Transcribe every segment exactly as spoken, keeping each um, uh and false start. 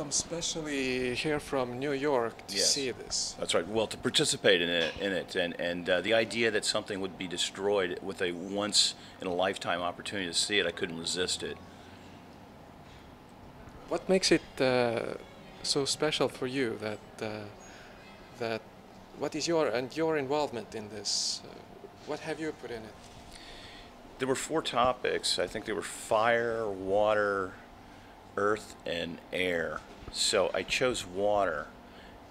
come specially here from New York to yes. see this. That's right. Well, to participate in it, in it. and and uh, the idea that something would be destroyed with a once in a lifetime opportunity to see it, I couldn't resist it. What makes it uh, so special for you? That uh, that what is your and your involvement in this? Uh, what have you put in it? There were four topics. I think there were fire, water, earth, and air. So I chose water,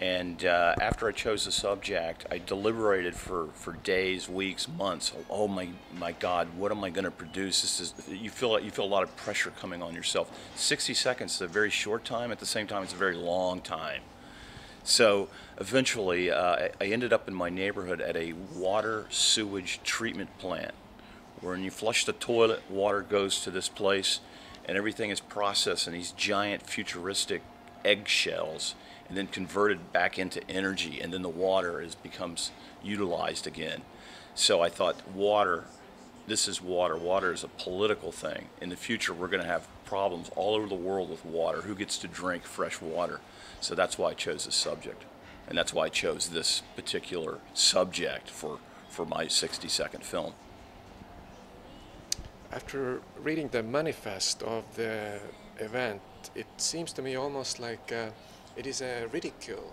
and uh, after I chose the subject, I deliberated for, for days, weeks, months. Oh my my God, what am I going to produce? This is you feel you feel a lot of pressure coming on yourself. sixty seconds is a very short time. At the same time, it's a very long time. So eventually, uh, I ended up in my neighborhood at a water sewage treatment plant, where when you flush the toilet, water goes to this place, and everything is processed in these giant futuristic eggshells, and then converted back into energy, and then the water is becomes utilized again. So I thought, water, this is water. Water is a political thing. In the future, we're going to have problems all over the world with water. Who gets to drink fresh water? So that's why I chose this subject, and that's why I chose this particular subject for, for my sixty second film. After reading the manifest of the event, it seems to me almost like uh, it is a ridicule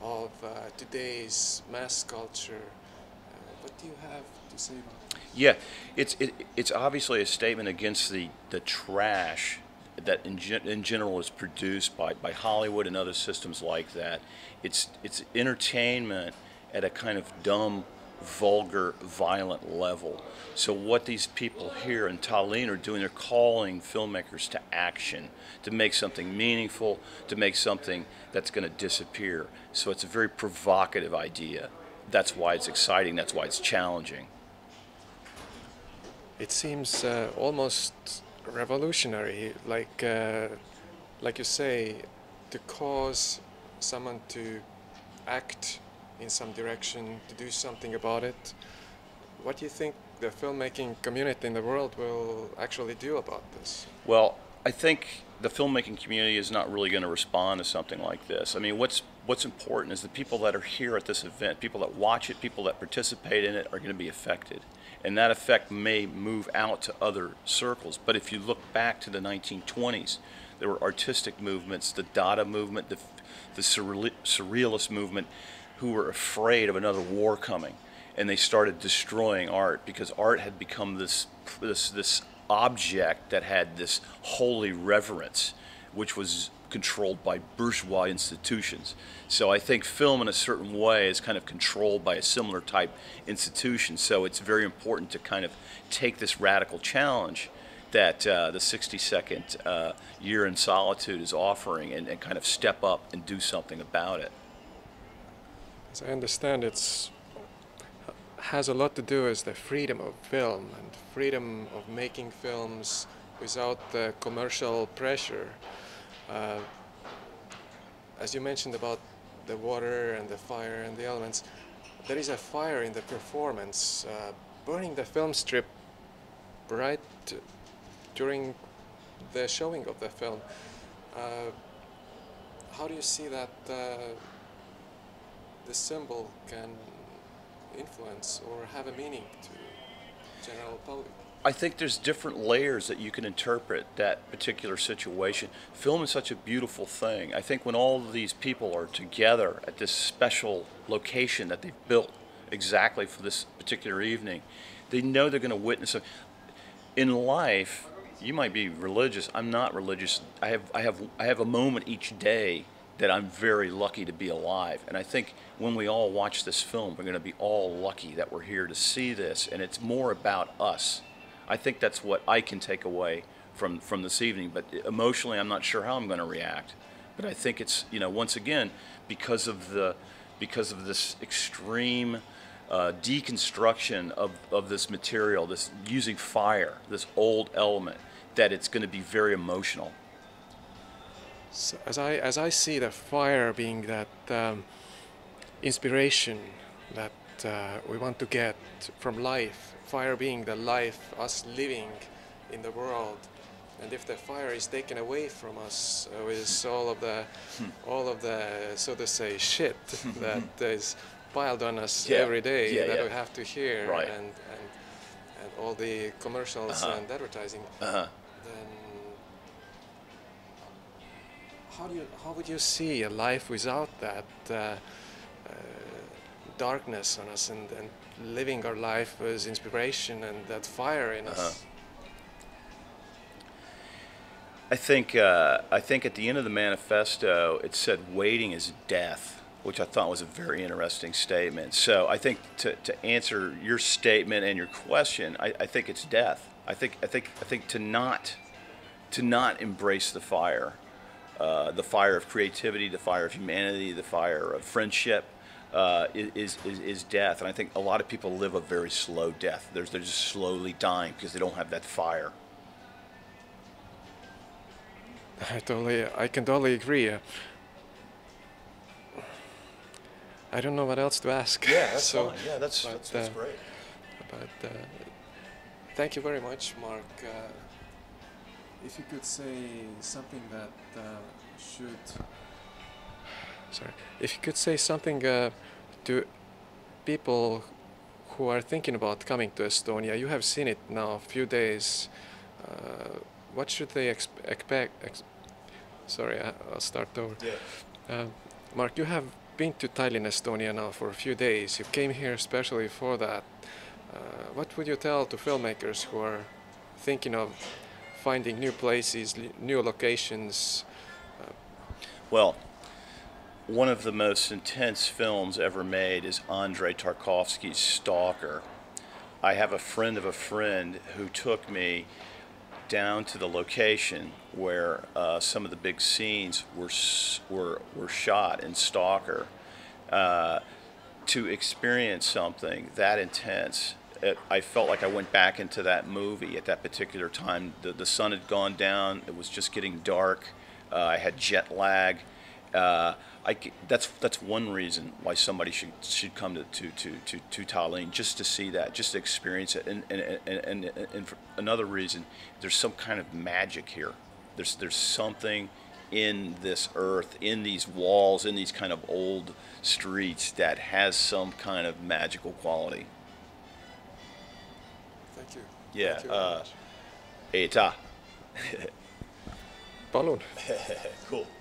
of uh, today's mass culture. Uh, what do you have to say about this? Yeah, it's, it, it's obviously a statement against the, the trash that in, gen in general is produced by, by Hollywood and other systems like that. It's, it's entertainment at a kind of dumb, vulgar, violent level. So what these people here in Tallinn are doing, they're calling filmmakers to action, to make something meaningful, to make something that's going to disappear. So it's a very provocative idea. That's why it's exciting. That's why it's challenging. It seems uh, almost revolutionary, like uh, like you say, to cause someone to act in some direction, to do something about it. What do you think the filmmaking community in the world will actually do about this? Well, I think the filmmaking community is not really going to respond to something like this. I mean, what's what's important is the people that are here at this event, people that watch it, people that participate in it are going to be affected. And that effect may move out to other circles. But if you look back to the nineteen twenties, there were artistic movements, the Dada movement, the, the surreal, surrealist movement, who were afraid of another war coming, and they started destroying art because art had become this this this object that had this holy reverence, which was controlled by bourgeois institutions. So I think film in a certain way is kind of controlled by a similar type institution. So it's very important to kind of take this radical challenge that uh, the sixty second uh, Year in Solitude is offering and, and kind of step up and do something about it. As I understand, it's has a lot to do with the freedom of film and freedom of making films without the commercial pressure. Uh, as you mentioned about the water and the fire and the elements, there is a fire in the performance. Uh, burning the film strip right during the showing of the film. Uh, how do you see that uh, the symbol can influence or have a meaning to the general public? I think there's different layers that you can interpret that particular situation. Film is such a beautiful thing. I think when all of these people are together at this special location that they've built exactly for this particular evening, they know they're going to witness it. In life, you might be religious. I'm not religious. I have, I have, I have a moment each day that I'm very lucky to be alive. And I think when we all watch this film, we're going to be all lucky that we're here to see this, and it's more about us. I think that's what I can take away from, from this evening, but emotionally I'm not sure how I'm going to react. But I think it's, you know, once again, because of, the, because of this extreme uh, deconstruction of, of this material, this using fire, this old element, that it's going to be very emotional. So as I as I see the fire being that um, inspiration that uh, we want to get from life, fire being the life, us living in the world, And if the fire is taken away from us uh, with all of the, all of the, so to say, shit that is piled on us yeah. every day yeah, that yeah. we have to hear, right. and, and and all the commercials uh-huh. and advertising, uh-huh. then how do you, how would you see a life without that uh, uh, darkness on us, and, and living our life with inspiration and that fire in uh-huh. us? I think uh, I think at the end of the manifesto it said waiting is death, which I thought was a very interesting statement. So I think to, to answer your statement and your question, I, I think it's death. I think I think I think to not to not embrace the fire, uh, the fire of creativity, the fire of humanity, the fire of friendship, uh, is, is is death. And I think a lot of people live a very slow death. They're, they're just slowly dying because they don't have that fire. I totally, I can totally agree. Uh, I don't know what else to ask. Yeah, that's so, fine. Yeah, that's, but, that's, that's uh, great. But uh, thank you very much, Mark. Uh, if you could say something that uh, should, sorry, if you could say something uh, to people who are thinking about coming to Estonia, you have seen it now a few days. Uh, What should they exp expect? Ex Sorry, I, I'll start over. Yeah. Uh, Mark, you have been to Tallinn, Estonia now for a few days. You came here especially for that. Uh, what would you tell to filmmakers who are thinking of finding new places, new locations? Uh, well, one of the most intense films ever made is Andrei Tarkovsky's Stalker. I have a friend of a friend who took me down to the location where uh, some of the big scenes were were were shot in Stalker, uh, to experience something that intense. It, I felt like I went back into that movie at that particular time. The, the sun had gone down. It was just getting dark. Uh, I had jet lag. Uh, I, that's that's one reason why somebody should should come to to to to, to Tallinn, just to see that, just to experience it. And and, and, and and for another reason, there's some kind of magic here. There's there's something in this earth, in these walls, in these kind of old streets that has some kind of magical quality. Thank you. Yeah. Eta. Palun. Cool.